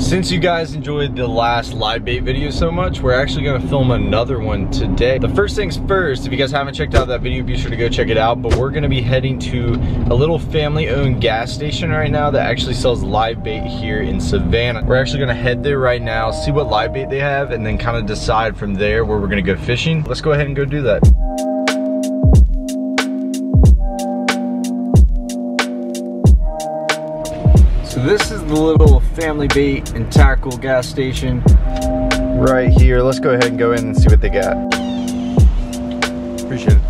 Since you guys enjoyed the last live bait video so much, we're actually gonna film another one today. The first things first, if you guys haven't checked out that video, be sure to go check it out. But we're gonna be heading to a little family-owned gas station right now that actually sells live bait here in Savannah. We're actually gonna head there right now, see what live bait they have, and then kind of decide from there where we're gonna go fishing. Let's go ahead and go do that. This is the little family bait and tackle gas station right here. Let's go ahead and go in and see what they got. Appreciate it.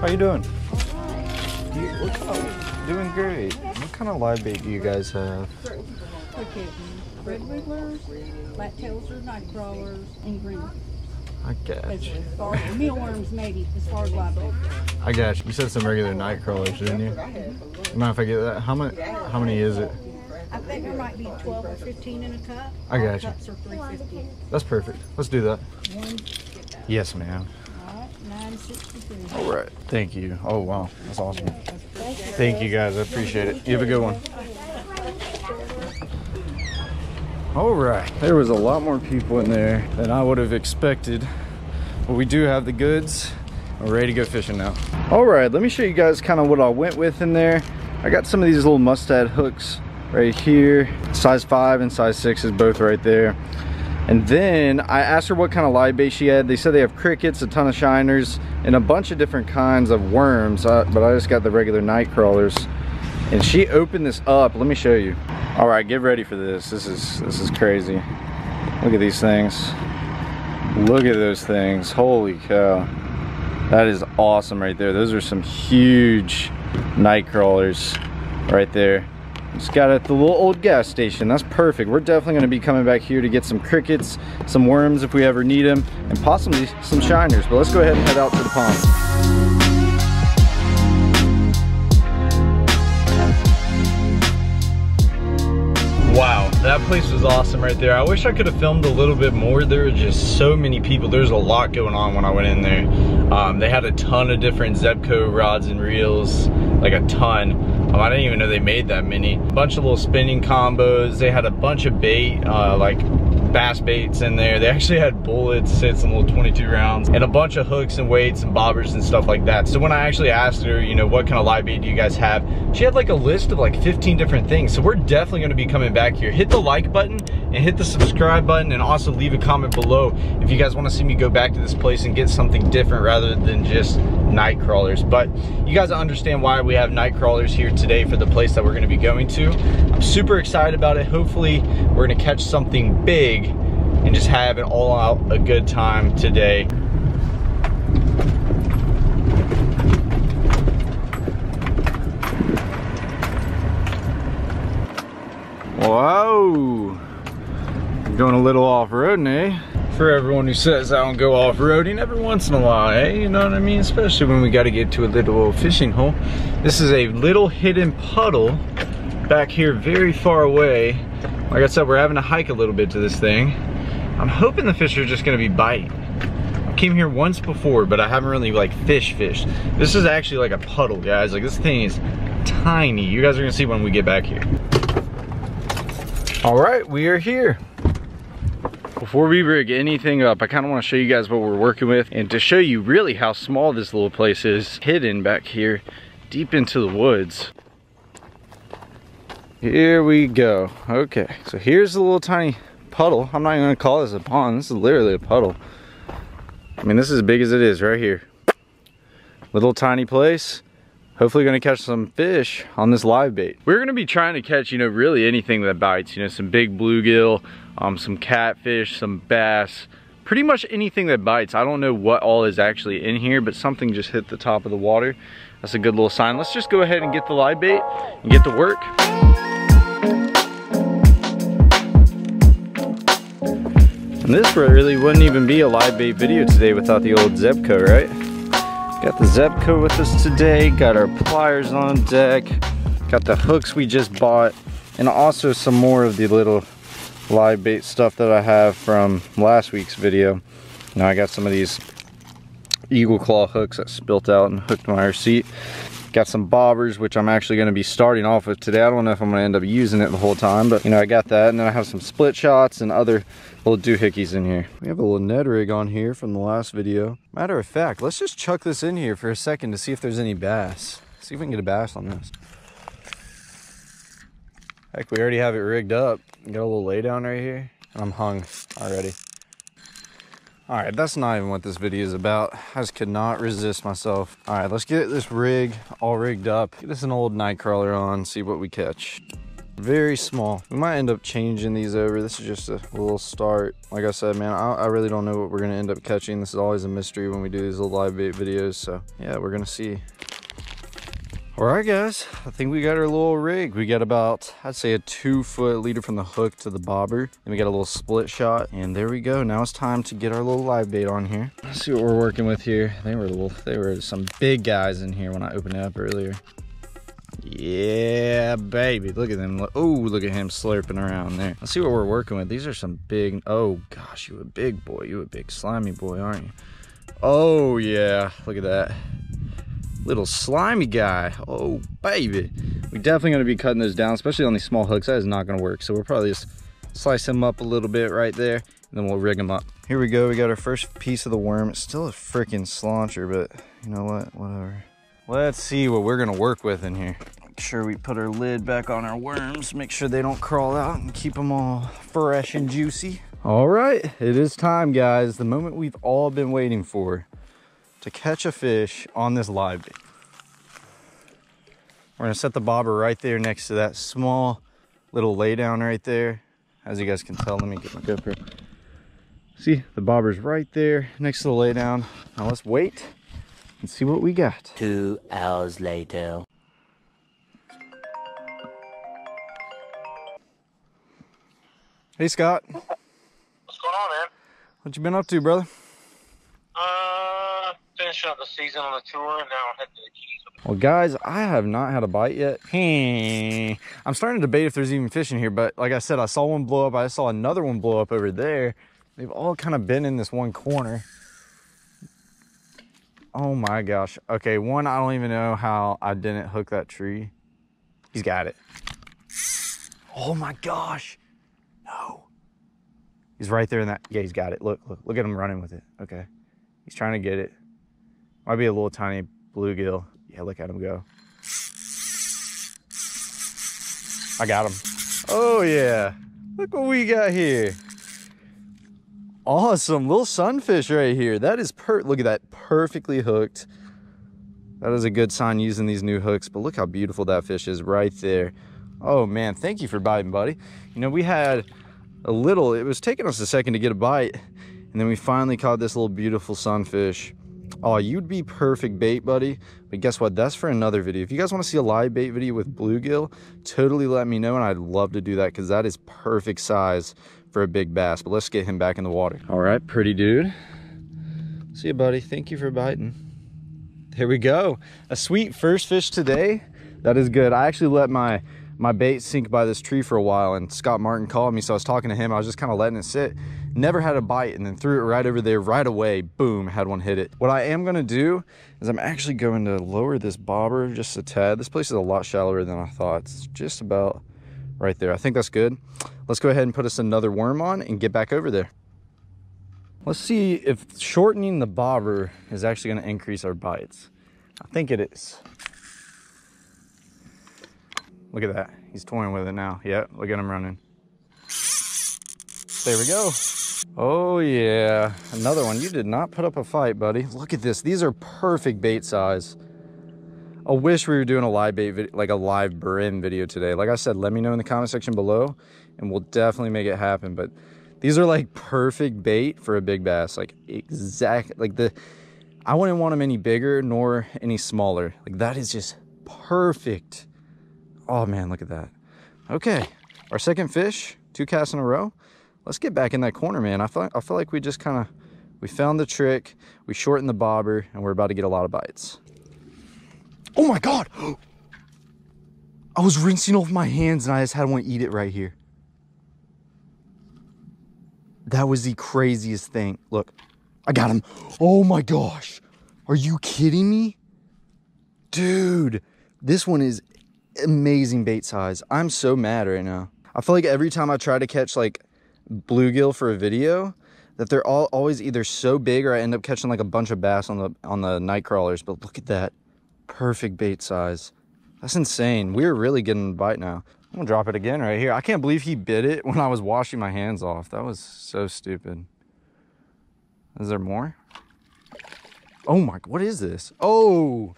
How you doing? Doing great. What kind of live bait do you guys have? Okay, red wigglers, flat tails or night crawlers, and green. I got you. Mealworms, maybe, as far as live bait. I got you. You said some regular night crawlers, didn't you? Mind if I get that? How many is it? I think there might be 12 or 15 in a cup. I got you. Cups are $3.50. That's perfect. Let's do that. One. Yes, ma'am. All right, $9.63. All right. Thank you. Oh, wow. That's awesome. Thank you, guys. I appreciate it. You have a good one. All right, there was a lot more people in there than I would have expected, but we do have the goods. We're ready to go fishing now. All right, let me show you guys kind of what I went with in there. I got some of these little Mustad hooks right here. Size 5 and size 6 is both right there. And then I asked her what kind of live bait she had. They said they have crickets, a ton of shiners, and a bunch of different kinds of worms, but I just got the regular night crawlers. And she opened this up. Let me show you. All right, get ready for this. This is crazy. Look at these things. Look at those things. Holy cow. That is awesome right there. Those are some huge night crawlers right there. Just got at the little old gas station. That's perfect. We're definitely going to be coming back here to get some crickets, some worms if we ever need them, and possibly some shiners. But let's go ahead and head out to the pond. Wow, that place was awesome right there. I wish I could have filmed a little bit more. There were just so many people. There's a lot going on when I went in there. They had a ton of different Zebco rods and reels, like a ton. I didn't even know they made that many. A bunch of little spinning combos. They had a bunch of bait, like bass baits in there. They actually had bullets, sits, and little 22 rounds, and a bunch of hooks and weights and bobbers and stuff like that. So when I actually asked her, you know, what kind of live bait do you guys have, she had like a list of like 15 different things. So we're definitely going to be coming back here. Hit the like button and hit the subscribe button, and also leave a comment below if you guys want to see me go back to this place and get something different rather than just night crawlers. But you guys understand why we have night crawlers here today for the place that we're going to be going to. I'm super excited about it. Hopefully we're going to catch something big and just have an all out a good time today. Whoa, I'm going a little off-roading, eh? For everyone who says I don't go off-roading, every once in a while, eh? You know what I mean? Especially when we got to get to a little fishing hole. This is a little hidden puddle back here very far away. Like I said, we're having to hike a little bit to this thing. I'm hoping the fish are just gonna be biting. I came here once before, but I haven't really like fished. This is actually like a puddle, guys. Like this thing is tiny. You guys are gonna see when we get back here. All right, we are here. Before we rig anything up, I kind of want to show you guys what we're working with, and to show you really how small this little place is, hidden back here, deep into the woods. Here we go. Okay, so here's the little tiny puddle. I'm not even gonna call this a pond. This is literally a puddle. I mean, this is as big as it is right here. Little tiny place. Hopefully gonna catch some fish on this live bait. We're gonna be trying to catch, you know, really anything that bites, you know, some big bluegill, some catfish, some bass, pretty much anything that bites. I don't know what all is actually in here, but something just hit the top of the water. That's a good little sign. Let's just go ahead and get the live bait and get to work. And this really wouldn't even be a live bait video today without the old Zebco, right? Got the Zebco with us today, got our pliers on deck, got the hooks we just bought, and also some more of the little live bait stuff that I have from last week's video. Now I got some of these Eagle Claw hooks that spilt out and hooked my receipt. Got some bobbers, which I'm actually going to be starting off with today. I don't know if I'm going to end up using it the whole time, but you know, I got that. And then I have some split shots and other little doohickeys in here. We have a little Ned rig on here from the last video. Matter of fact, let's just chuck this in here for a second to see if there's any bass. See if we can get a bass on this. Heck, we already have it rigged up. Got a little lay down right here. And I'm hung already. All right, that's not even what this video is about. I just could not resist myself. All right, let's get this rig all rigged up. Get this an old nightcrawler on, see what we catch. Very small. We might end up changing these over. This is just a little start. Like I said, man, I really don't know what we're gonna end up catching. This is always a mystery when we do these little live bait videos. So yeah, we're gonna see. All right, guys, I think we got our little rig. We got about, I'd say, a 2 foot leader from the hook to the bobber. Then we got a little split shot, and there we go. Now it's time to get our little live bait on here. Let's see what we're working with here. They were some big guys in here when I opened it up earlier. Yeah, baby, look at them. Oh, look at him slurping around there. Let's see what we're working with. These are some big, oh gosh, you a big boy. You a big slimy boy, aren't you? Oh yeah, look at that. Little slimy guy. Oh baby, we definitely going to be cutting those down, especially on these small hooks. That is not going to work, so we'll probably just slice them up a little bit right there, and then we'll rig them up. Here we go, we got our first piece of the worm. It's still a freaking slauncher, but you know what, whatever. Let's see what we're going to work with in here. Make sure we put our lid back on our worms, make sure they don't crawl out, and keep them all fresh and juicy. All right, it is time, guys, the moment we've all been waiting for, to catch a fish on this live bait. We're gonna set the bobber right there next to that small little lay down right there. As you guys can tell, let me get my GoPro. See, the bobber's right there next to the lay down. Now let's wait and see what we got. 2 hours later. Hey, Scott. What's going on, man? What you been up to, brother? Finishing up the season on the tour, and now I'll head to the Keys. Well, guys, I have not had a bite yet. I'm starting to debate if there's even fish in here, but like I said, I saw one blow up. I saw another one blow up over there. They've all kind of been in this one corner. Oh my gosh. Okay, one, I don't even know how I didn't hook that tree. He's got it. Oh my gosh. No. He's right there in that. Yeah, he's got it. Look, look, look at him running with it. Okay. He's trying to get it. Might be a little tiny bluegill. Yeah, look at him go. I got him. Oh yeah, look what we got here. Awesome little sunfish right here. That is look at that, perfectly hooked. That is a good sign using these new hooks, but look how beautiful that fish is right there. Oh man, thank you for biting, buddy. You know, we had a little, it was taking us a second to get a bite, and then we finally caught this little beautiful sunfish. Oh, you'd be perfect bait, buddy. But guess what? That's for another video. If you guys want to see a live bait video with bluegill, totally let me know, and I'd love to do that, because that is perfect size for a big bass. But let's get him back in the water. All right, pretty dude. See you, buddy. Thank you for biting. There we go. A sweet first fish today. That is good. I actually let my bait sink by this tree for a while, and Scott Martin called me, so I was talking to him. I was just kind of letting it sit. Never had a bite, and then threw it right over there right away. Boom, had one hit it. What I am gonna do is I'm actually going to lower this bobber just a tad. This place is a lot shallower than I thought. It's just about right there. I think that's good. Let's go ahead and put us another worm on and get back over there. Let's see if shortening the bobber is actually gonna increase our bites. I think it is. Look at that. He's toying with it now. Yeah, look at him running. There we go. Oh yeah, another one. You did not put up a fight, buddy. Look at this. These are perfect bait size. I wish we were doing a live bait video, like a live brim video today. Like I said, let me know in the comment section below, and we'll definitely make it happen. But these are like perfect bait for a big bass. Like exactly like the, I wouldn't want them any bigger nor any smaller. Like that is just perfect. Oh man, look at that. Okay, our second fish, 2 casts in a row. Let's get back in that corner, man. I feel like we just kind of, we found the trick, we shortened the bobber, and we're about to get a lot of bites. Oh my God. I was rinsing off my hands, and I just had one eat it right here. That was the craziest thing. Look, I got him. Oh my gosh. Are you kidding me? Dude, this one is amazing bait size. I'm so mad right now. I feel like every time I try to catch like bluegill for a video, that they're all always either so big or I end up catching like a bunch of bass on the night crawlers. But look at that. Perfect bait size. That's insane. We're really getting a bite now. I'm gonna drop it again right here. I can't believe he bit it when I was washing my hands off. That was so stupid. Is there more? Oh my, what is this? Oh,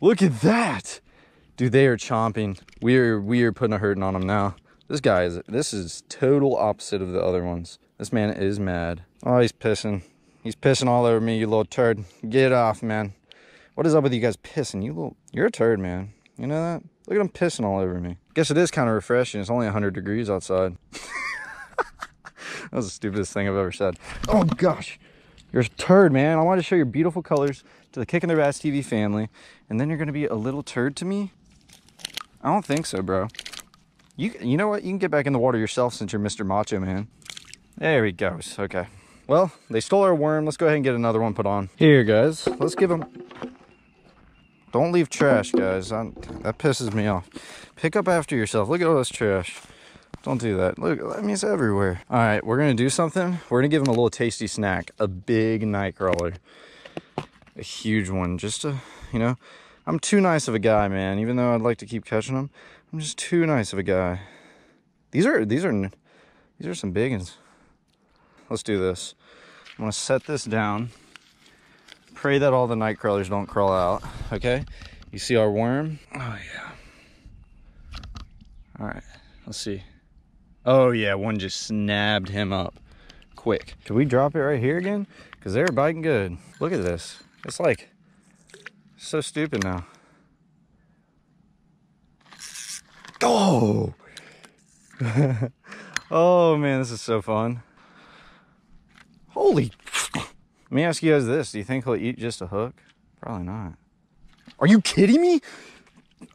look at that. Dude, they are chomping. We are putting a hurting on them now. This is total opposite of the other ones. This man is mad. Oh, he's pissing. He's pissing all over me, you little turd. Get off, man. What is up with you guys pissing? You're a turd, man. You know that? Look at him pissing all over me. Guess it is kind of refreshing. It's only 100 degrees outside. That was the stupidest thing I've ever said. Oh gosh, you're a turd, man. I wanted to show your beautiful colors to the Kickin' the Bass TV family, and then you're gonna be a little turd to me? I don't think so, bro. You know what? You can get back in the water yourself since you're Mr. Macho Man. There he goes. Okay. Well, they stole our worm. Let's go ahead and get another one put on. Here, guys. Let's give them... Don't leave trash, guys. That pisses me off. Pick up after yourself. Look at all this trash. Don't do that. Look, I mean, it's everywhere. All right, we're going to do something. We're going to give him a little tasty snack. A big night crawler. A huge one. Just to, you know... I'm too nice of a guy, man. Even though I'd like to keep catching them, I'm just too nice of a guy. These are some big ones. Let's do this. I'm gonna set this down. Pray that all the night crawlers don't crawl out. Okay. You see our worm? Oh yeah. All right. Let's see. Oh yeah, one just snabbed him up. Quick. Can we drop it right here again? Cause they're biting good. Look at this. It's like. So stupid now. Oh! Oh man, this is so fun. Holy. Let me ask you guys this. Do you think he'll eat just a hook? Probably not. Are you kidding me?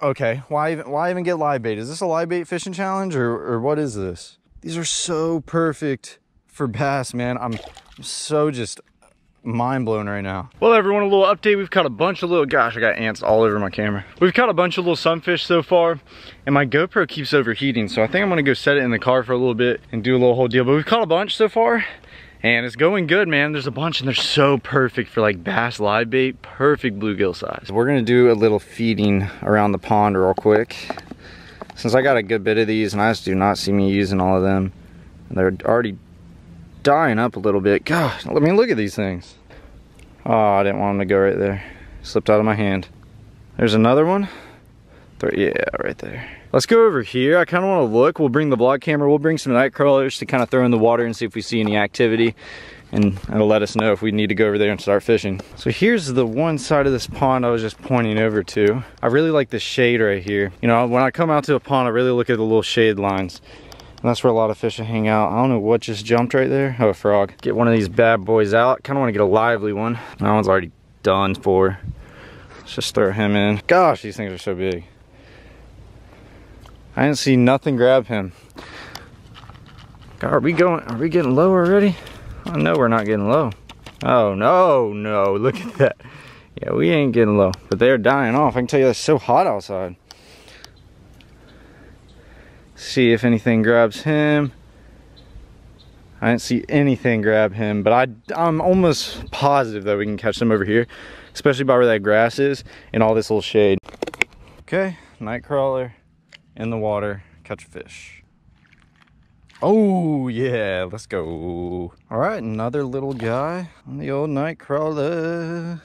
Okay, why even get live bait? Is this a live bait fishing challenge or what is this? These are so perfect for bass, man. I'm so just... mind blown right now. Well, everyone, a little update. We've caught a bunch of little, gosh, I got ants all over my camera. We've caught a bunch of little sunfish so far, and my GoPro keeps overheating, so I think I'm gonna go set it in the car for a little bit and do a little whole deal. But we've caught a bunch so far, and it's going good, man. There's a bunch, and they're so perfect for like bass live bait, perfect bluegill size. We're gonna do a little feeding around the pond real quick. Since I got a good bit of these, and I just do not see me using all of them, and they're already dying up a little bit. God, I mean, look at these things. Oh, I didn't want them to go right there. Slipped out of my hand. There's another one. Yeah, right there. Let's go over here. I kind of want to look. We'll bring the vlog camera. We'll bring some night crawlers to kind of throw in the water and see if we see any activity. And it'll let us know if we need to go over there and start fishing. So here's the one side of this pond I was just pointing over to. I really like the shade right here. You know, when I come out to a pond, I really look at the little shade lines. And that's where a lot of fish hang out. I don't know what just jumped right there. Oh, a frog. Get one of these bad boys out. Kind of want to get a lively one. That one's already done for. Let's just throw him in. Gosh, these things are so big. I didn't see nothing grab him. God, are we getting low already? Oh, no, we're not getting low. Oh, no, no. Look at that. Yeah, we ain't getting low. But they're dying off. I can tell you, it's so hot outside. See if anything grabs him. I didn't see anything grab him, but I'm almost positive that we can catch them over here, especially by where that grass is and all this little shade. Okay, night crawler in the water, catch a fish. Oh yeah, let's go. All right, another little guy on the old night crawler.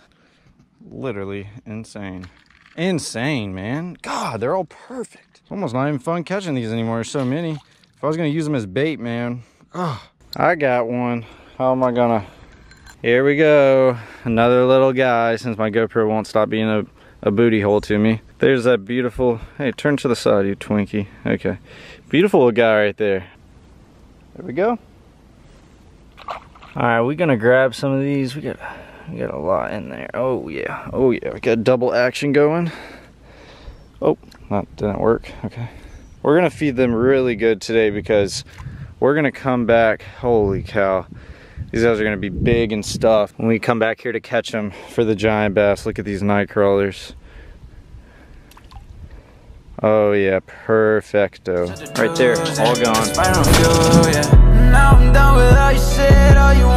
Literally insane. Insane, man. God, they're all perfect. Almost not even fun catching these anymore. There's so many. If I was going to use them as bait, man. Oh, I got one. How am I going to? Here we go. Another little guy, since my GoPro won't stop being a booty hole to me. There's that beautiful. Hey, turn to the side, you Twinkie. Okay. Beautiful little guy right there. There we go. All right, we're going to grab some of these. We got a lot in there. Oh, yeah. Oh, yeah. We got double action going. Oh, that didn't work. Okay. We're going to feed them really good today because We're gonna come back, holy cow. These guys are gonna be big and stuffed when we come back here to catch them for the giant bass. Look at these night crawlers. Oh yeah, perfecto. Right there, all gone.